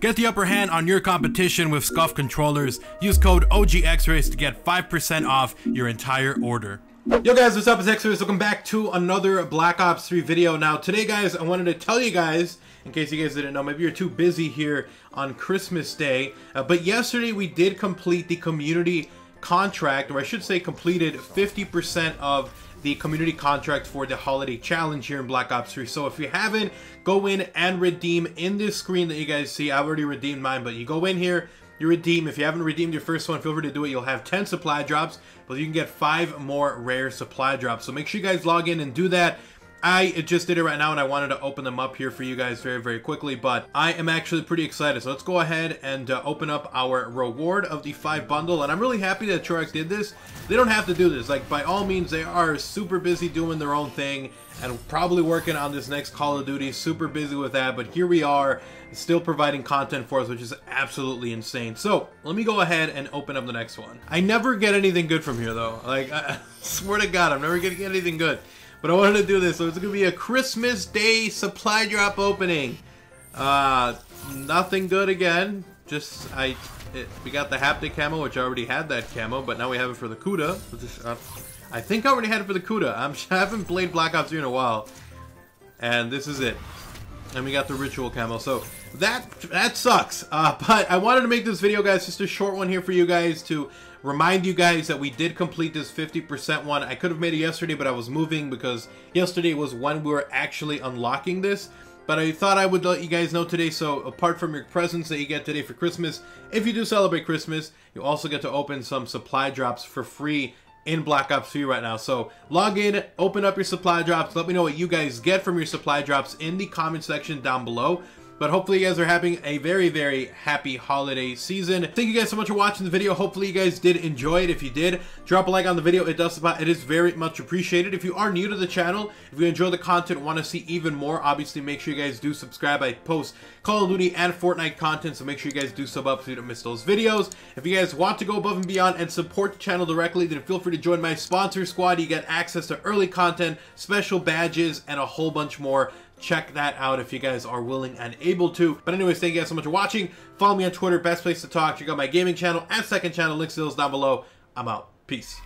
Get the upper hand on your competition with Scuf controllers. Use code OGXrays to get 5% off your entire order. Yo guys, what's up? It's X-rays. Welcome back to another Black Ops 3 video. Now today guys, I wanted to tell you guys, in case you guys didn't know, maybe you're too busy here on Christmas Day, but yesterday we did complete the community contract, or I should say completed 50% of the community contract for the holiday challenge here in Black Ops 3. So if you haven't, go in and redeem in this screen that you guys see. I've already redeemed mine, but you go in here, you redeem. If you haven't redeemed your first one, feel free to do it. You'll have 10 supply drops, but you can get 5 more rare supply drops. So make sure you guys log in and do that. I just did it right now and I wanted to open them up here for you guys very quickly, but I am actually pretty excited. So let's go ahead and open up our reward of the 5 bundle, and I'm really happy that Treyarch did this. They don't have to do this. Like, by all means, they are super busy doing their own thing and probably working on this next Call of Duty, super busy with that, but here we are still providing content for us, which is absolutely insane. So let me go ahead and open up the next one. I never get anything good from here though. Like, I swear to God, I'm never gonna get anything good. But I wanted to do this, so it's going to be a Christmas Day supply drop opening. Nothing good again. Just, we got the haptic camo, which I already had that camo, but now we have it for the CUDA. Which is, I think I already had it for the CUDA. I haven't played Black Ops 3 in a while. And this is it. And we got the Ritual Camo, so that sucks. But I wanted to make this video, guys, just a short one here for you guys to remind you guys that we did complete this 50% one. I could have made it yesterday, but I was moving because yesterday was when we were actually unlocking this. But I thought I would let you guys know today. So apart from your presents that you get today for Christmas, if you do celebrate Christmas, you also get to open some supply drops for free in Black Ops 3 right now. So log in, open up your supply drops. Let me know what you guys get from your supply drops in the comment section down below. But hopefully you guys are having a very happy holiday season. Thank you guys so much for watching the video. Hopefully you guys did enjoy it. If you did, drop a like on the video. It is very much appreciated. If you are new to the channel, if you enjoy the content, want to see even more, obviously make sure you guys do subscribe. I post Call of Duty and Fortnite content, so make sure you guys do sub up so you don't miss those videos. If you guys want to go above and beyond and support the channel directly, then feel free to join my sponsor squad. You get access to early content, special badges, and a whole bunch more. Check that out if you guys are willing and able to. But anyways, thank you guys so much for watching. Follow me on Twitter, best place to talk. Check out my gaming channel and second channel, links to those down below. I'm out. Peace.